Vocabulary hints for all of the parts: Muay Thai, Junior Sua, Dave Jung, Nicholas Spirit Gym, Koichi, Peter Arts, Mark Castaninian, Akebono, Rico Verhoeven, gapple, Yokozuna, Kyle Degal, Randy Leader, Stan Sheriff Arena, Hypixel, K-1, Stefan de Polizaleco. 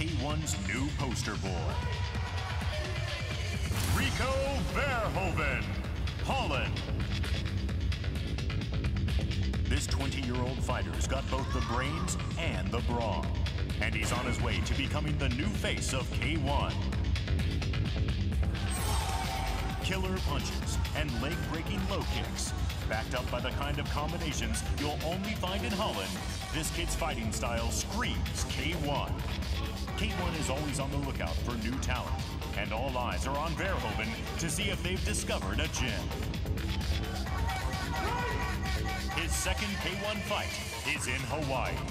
K-1's new poster boy. Rico Verhoeven, Holland. This 20-year-old fighter's got both the brains and the brawn, and he's on his way to becoming the new face of K-1. Killer punches and leg-breaking low kicks, backed up by the kind of combinations you'll only find in Holland. This kid's fighting style screams K-1. K-1 is always on the lookout for new talent, and all eyes are on Verhoeven to see if they've discovered a gem. His second K-1 fight is in Hawaii. K-1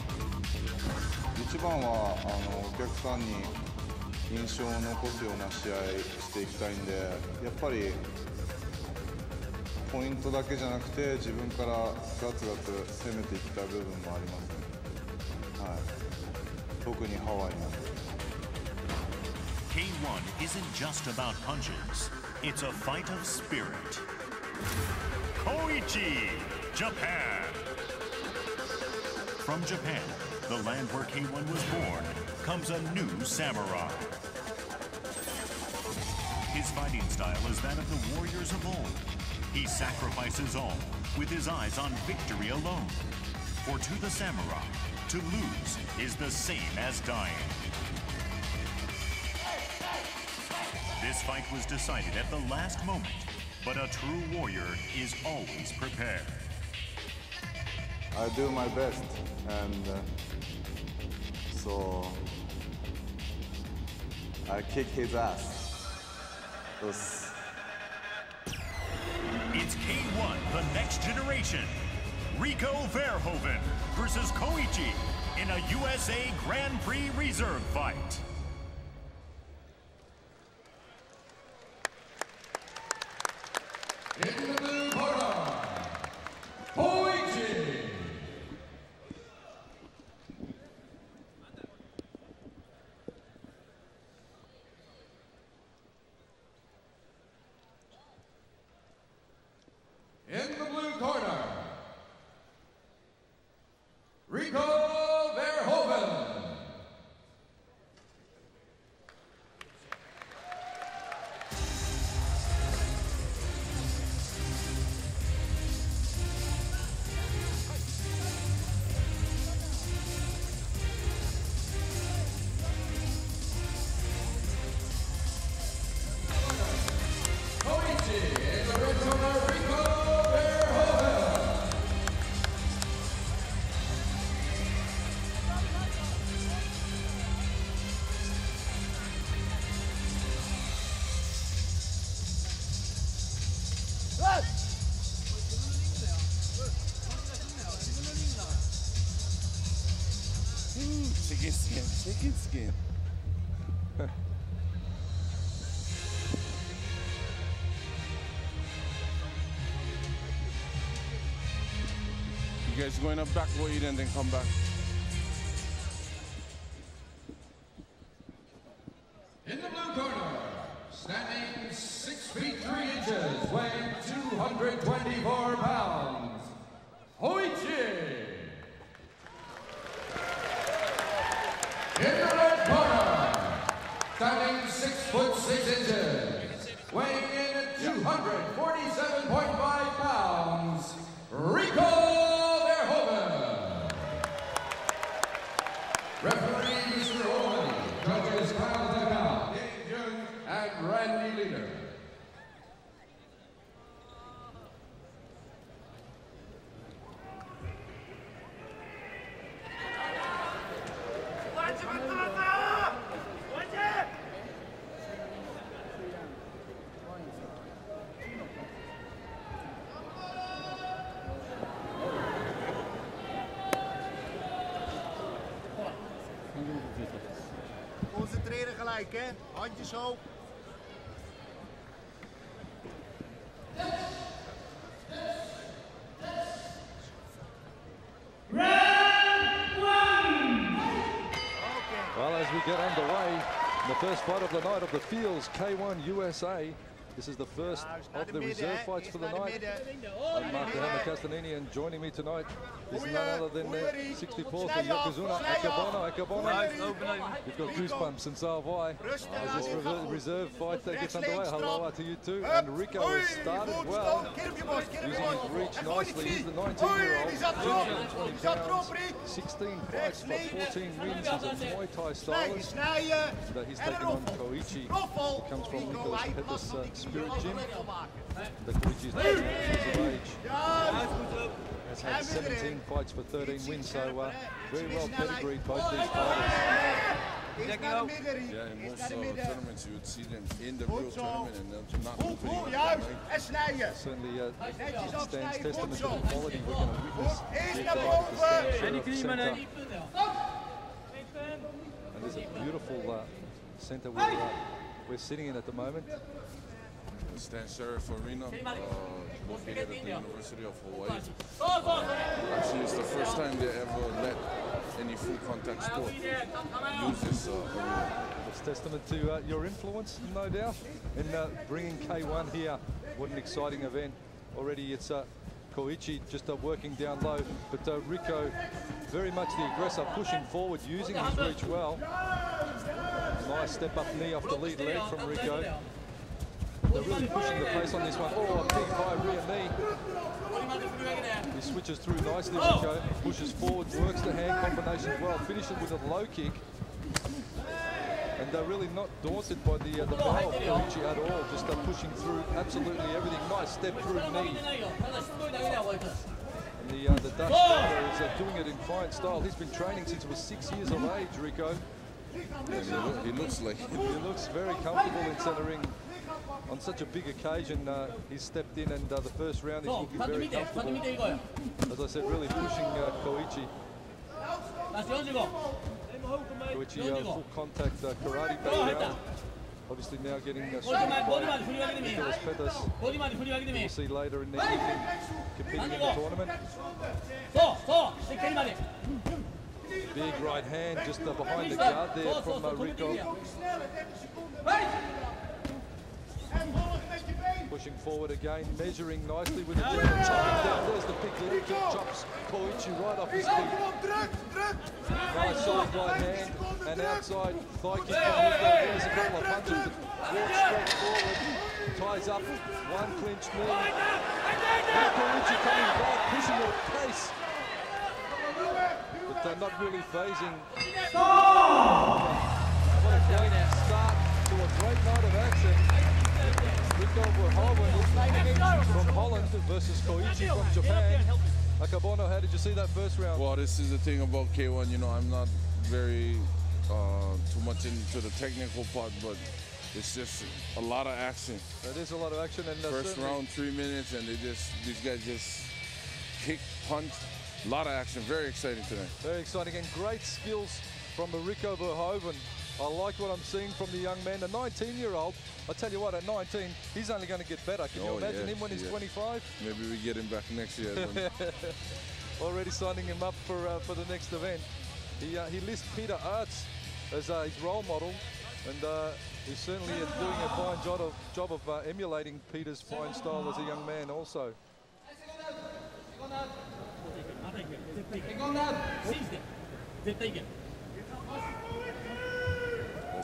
isn't just about punches, it's a fight of spirit. Koichi, Japan. From Japan, the land where K-1 was born, comes a new samurai. His fighting style is that of the warriors of old. He sacrifices all, with his eyes on victory alone. For to the samurai, to lose is the same as dying. This fight was decided at the last moment, but a true warrior is always prepared. I do my best, and so I kick his ass. It's K-1, the next generation. Rico Verhoeven versus Koichi in a USA Grand Prix Reserve fight. In the blue corner, Koichi. In the blue corner, Rico Verhoeven. Chicken skin, chicken skin. You guys going up backward and then come back. In the blue corner, standing 6 feet 3 inches, weighing 224 pounds, Koichi. In the red corner, standing 6 foot 6 inches, weighing in at 247.5 pounds, Rico Verhoeven. Referee Mr. Holman, judges Kyle Degal, Dave Jung, and Randy Leader. Concentreren gelijk, hè? Handjes hoog. Well, as we get underway, the first fight of the night of the Fields K-1 USA. This is the first of the reserve fights for the night. And Mark Castaninian joining me tonight is none other than 64th and Yokozuna, Akebono. You've got goosebumps in Savoy as this reserve fight gets underway. Hello to you too. And Rico has started well, using his reach nicely. He's the 19-year-old, 220 pounds, 16 fights by 14 wins. He's a Muay Thai stylist. And he's taking on Koichi, who comes from Nicholas Spirit Gym. The Koichi is 19 years of age. Has had 17 fights for 13 wins, so very well pedigreed both these fighters. Yeah, in most tournaments you would see them in the real tournament and not moving. Certainly Stan's testament to the quality we're going to witness. And there's a beautiful centre we're sitting in at the moment. Stan Sheriff Arena, located at the University of Hawaii. Actually, it's the first time they ever let any full contact sport use this arena. It's testament to your influence, no doubt, in bringing K-1 here. What an exciting event. Already it's Koichi just working down low, but Rico very much the aggressor, pushing forward, using his reach well. Nice step up knee off the lead leg from Rico. They're really pushing the pace on this one. Oh, a big high rear knee. He switches through nicely, Rico. Pushes forward, works the hand combination well. Finishes with a low kick. And they're really not daunted by the power of Koichi at all. Just pushing through absolutely everything. Nice step through knee. And the Dutch is doing it in fine style. He's been training since he was 6 years of age, Rico. Yeah, he looks like it. He looks very comfortable in centering. On such a big occasion, he's stepped in, and the first round he's looking very comfortable. As I said, really pushing Koichi. Koichi, full contact karate background. Obviously now getting strong by Nicholas Pettis. We'll see later in the evening, competing in the tournament. Big right hand just behind the guard there from Rico. Pushing forward again, measuring nicely with the jab, chopping down. There's the big leg that chops Koichi right off his feet. Nice solid right hand, and outside thigh kick by Rico. There's a couple of punches, walks straight forward, ties up, one clinched knee. Koichi coming back, pushing at a pace, but not really phasing. What a great start to a great night of action. Rico Verhoeven from Holland versus Koichi from Japan. Akebono, how did you see that first round? Well, this is the thing about K1, you know, I'm not very too much into the technical part, but it's just a lot of action. It is a lot of action. And first round, 3 minutes, and these guys just kick, punch, a lot of action. Very exciting today. Very exciting, and great skills from Rico Verhoeven. I like what I'm seeing from the young man, the 19-year-old. I tell you what, at 19, he's only going to get better. Can you imagine him when he's 25? Maybe we get him back next year. Already signing him up for the next event. He lists Peter Arts as his role model, and he certainly is doing a fine job of emulating Peter's fine style as a young man also.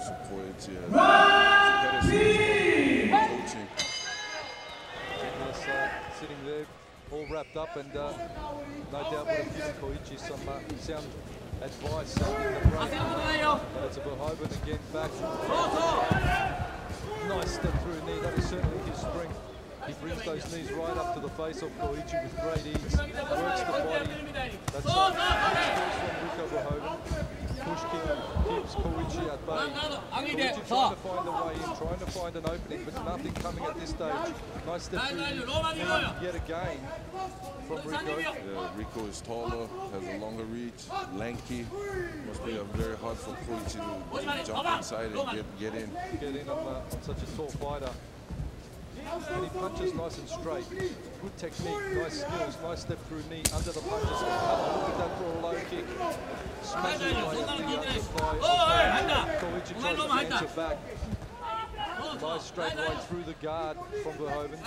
Koichi coaching. Sitting there, all wrapped up, and no doubt would have given Koichi some sound advice. That's a Verhoeven again back. Nice step through knee. That is certainly his strength. He brings those knees right up to the face of Koichi with great ease. Works the body. That's Rico Verhoeven. Push kick keeps Koichi at bay. Koichi trying to find a way in, trying to find an opening, but nothing coming at this stage. Nice step through yet again from Rico. Rico is taller, has a longer reach, lanky. Must be very hard for Koichi to jump inside and get in. Get in on such a tall fighter. And he punches nice and straight. Good technique, nice skills, nice step through knee under the punches. Look at that for a low kick. Smashing by the underthigh. Koichi tries to answer back. Nice straight line through the guard from Verhoeven.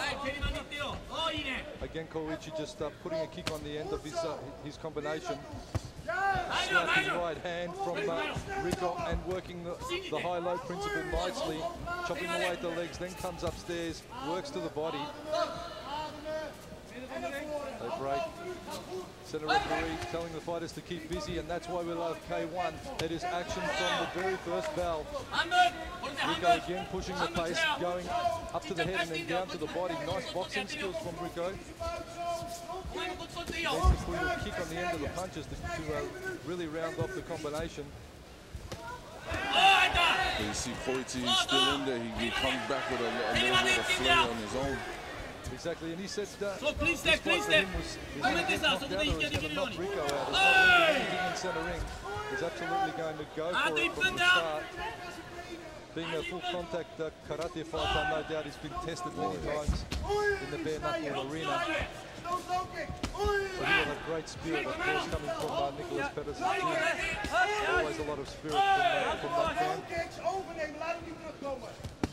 Again, Koichi just putting a kick on the end of his combination. Snapping right hand from Rico and working the high-low principle nicely. Chopping away at the legs, then comes upstairs, works to the body. They break. Center referee telling the fighters to keep busy, and that's why we love K1. It is action from the very first bell. Rico again pushing the pace, going up to the head and then down to the body. Nice boxing skills from Rico. Next, putting a kick on the end of the punches to really round off the combination. You see Koichi is still in there. He comes back with a little bit of flair on his own. Exactly, and he said that. So please step, please step. Rico out of center ring is absolutely going to go for it from the start. Being a full contact karate fighter, no doubt he's been tested many times in the bare knuckle arena. But he had a great spirit, of course, coming from Nicholas Spirit Gym. Always a lot of spirit from that man.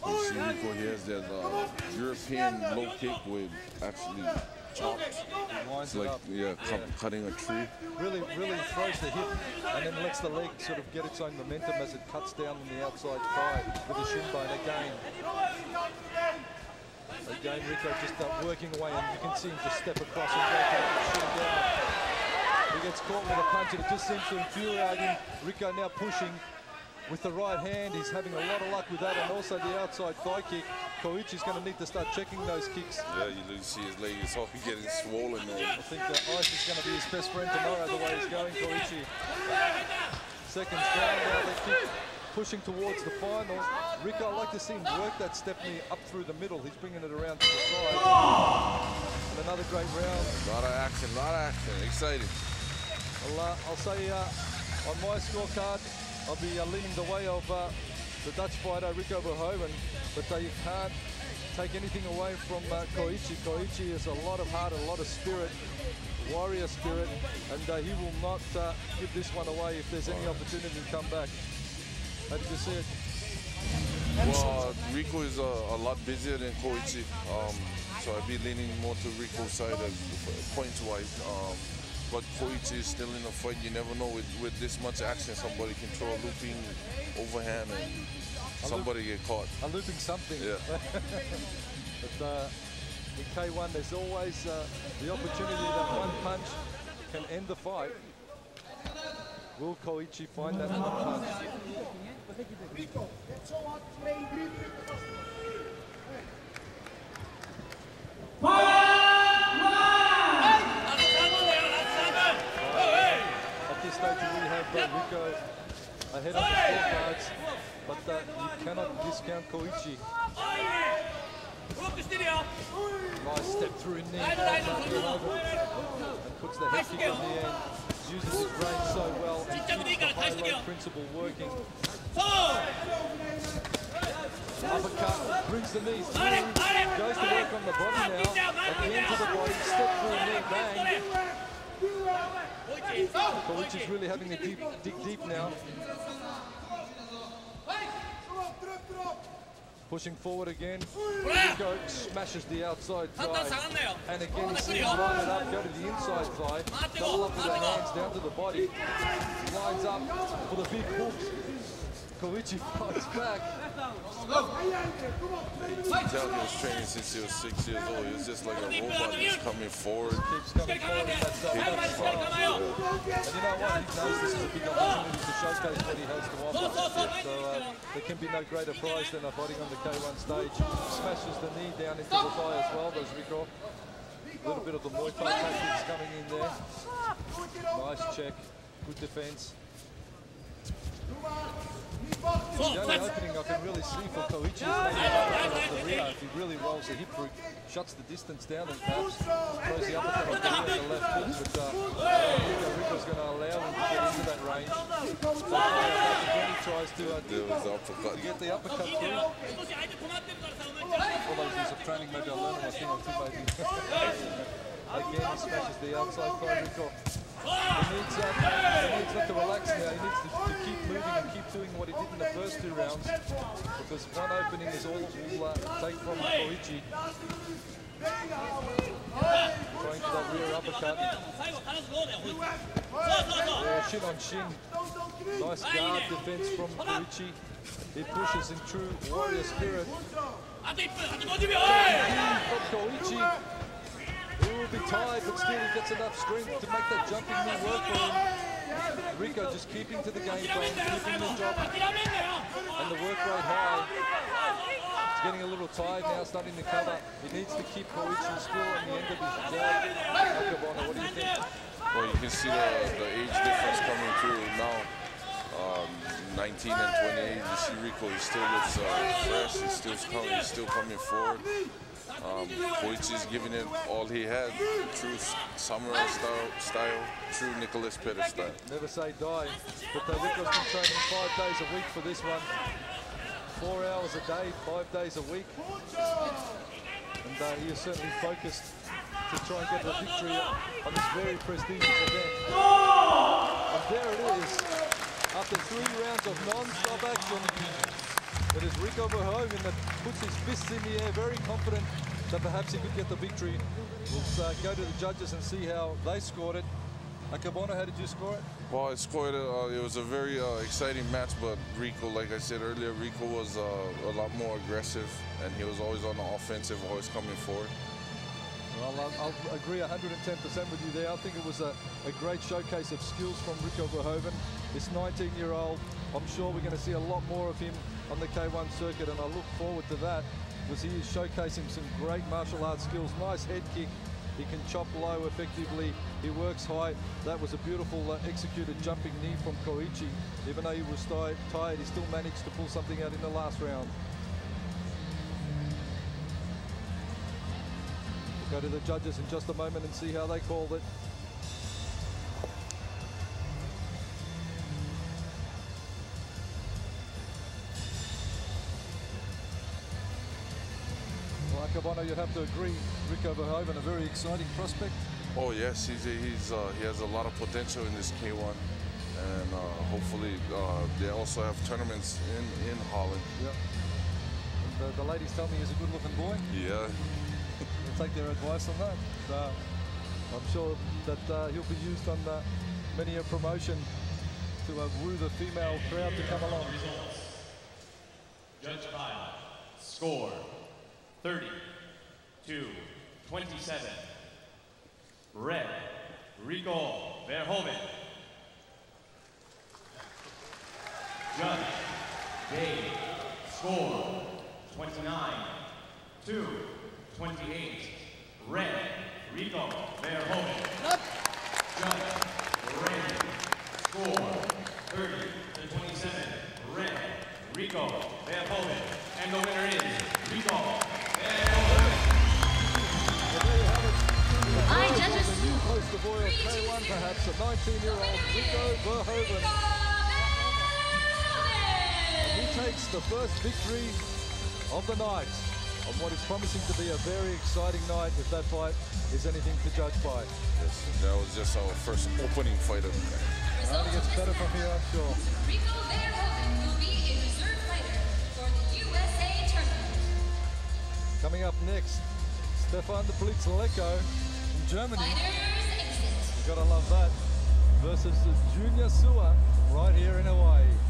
You see Rico here, there's a European low kick with actually chops. It's like cutting a tree. Really throws the hip and then lets the leg sort of get its own momentum as it cuts down on the outside thigh with the shin bone again. Again, Rico just working away, and you can see him just step across and break out the shin down. He gets caught with a punch, and it just seems to infuriate him. Rico now pushing with the right hand. He's having a lot of luck with that, and also the outside thigh kick. Koichi's going to need to start checking those kicks. Yeah, you see his leg is often getting swollen there. I think that ice is going to be his best friend tomorrow, the way he's going, Koichi. Seconds down, now they keep pushing towards the final. Rico, I like to see him work that Stepney up through the middle. He's bringing it around to the side. And another great round. A lot of action, exciting. I'll say on my scorecard, I'll be leaning the way of the Dutch fighter, Rico Verhoeven, but you can't take anything away from Koichi. Koichi is a lot of heart, a lot of spirit, warrior spirit, and he will not give this one away if there's any opportunity to come back. How did you see it? Well, Rico is a lot busier than Koichi, so I'd be leaning more to Rico's side points-wise. But Koichi is still in the fight. You never know with this much action, somebody can throw a looping overhand and somebody get caught. A looping something. Yeah. But in K1, there's always the opportunity that one punch can end the fight. Will Koichi find that one punch? Rico ahead of the scorecards, but you cannot discount Koichi. Nice step through knee, and puts the head kick on the end. Uses his brain so well, and keeps the high-low principle working. Uppercut, brings the knees through, goes to work on the body now, at the end of the body, step through knee, bang. Koichi's really having to dig deep now. Pushing forward again. Rico smashes the outside thigh. And again, he's line it up, go to the inside thigh. Double up with the hands down to the body. Lines up for the big hooks. Koichi fights back. He's out here training since he was 6 years old. He was just like a robot. He's coming forward. Keeps coming forward. And you know what? He knows this is a big opportunity to showcase what he has to offer. So there can be no greater prize than a fighting on the K1 stage. Smashes the knee down into the thigh as well, as Rico. A little bit of the Muay Thai tactics coming in there. Nice check. Good defense. The only opening I can really see for Koichi is the rear. If he really rolls the hip through, shuts the distance down and perhaps throws the uppercut on the rear and the left foot. But Rico's going to allow him to get into that range. So again, he tries to get the uppercut through. All those years of training, maybe I'll learn my thing or two, baby. Again, he smashes the outside thigh. Rico He needs not to relax now. He needs to keep moving and keep doing what he did in the first two rounds, because one opening is all it will take from Koichi. Going for that rear uppercut. Yeah, shin on shin. Nice guard defense from Koichi. He pushes in true warrior spirit. Koichi will be tired, but still he gets enough strength to make that jumping move work for him. Rico just keeping to the game plan, keeping the job, and the work rate high. He's getting a little tired now, starting to cover. He needs to keep Koichi still on the end of his jab. Akebono, what do you think? Well, you can see the age difference coming through now. 19 and 28, you see Rico, he still looks fresh, he's still coming forward. Koichi's giving it all he had, true samurai style, true Nicholas Spirit style. Never say die, but Rico's been training 5 days a week for this one. 4 hours a day, 5 days a week. And he is certainly focused to try and get the victory on this very prestigious event. And there it is, after 3 rounds of non-stop action. It is Rico Verhoeven that puts his fists in the air, very confident that perhaps he could get the victory. We'll go to the judges and see how they scored it. Akebono, how did you score it? Well, I scored it. It was a very exciting match, but Rico, like I said earlier, Rico was a lot more aggressive, and he was always on the offensive, always coming forward. Well, I'll agree 110% with you there. I think it was a great showcase of skills from Rico Verhoeven. This 19-year-old, I'm sure we're going to see a lot more of him on the K-1 circuit, and I look forward to that, because he is showcasing some great martial arts skills. Nice head kick. He can chop low effectively. He works high. That was a beautiful executed jumping knee from Koichi. Even though he was tired, he still managed to pull something out in the last round. We'll go to the judges in just a moment and see how they called it. Akebono, you'd have to agree, Rico Verhoeven, a very exciting prospect. Oh yes, he has a lot of potential in this K-1, and hopefully they also have tournaments in Holland. Yeah. The ladies tell me he's a good-looking boy. Yeah. We'll take their advice on that. But, I'm sure that he'll be used on many a promotion to woo the female crowd to come along. Judge 5, score. 32-27. Red, Rico Verhoeven. Judge, Dave, score 29-28. Red, Rico Verhoeven. Up. Judge, Red, score 30-27. Red, Rico Verhoeven. And the winner is Rico. I judges. The new post of oil K1, perhaps a 19-year-old Rico Verhoeven. And he takes the first victory of the night on what is promising to be a very exciting night, if that fight is anything to judge by. Yes, that was just our first opening fight of the night. It only gets better from here, I'm sure. Rico Verhoeven will be a reserve fighter for the USA tournament. Coming up next, Stefan de Polizaleco from Germany. You've got to love that. Versus Junior Sua right here in Hawaii.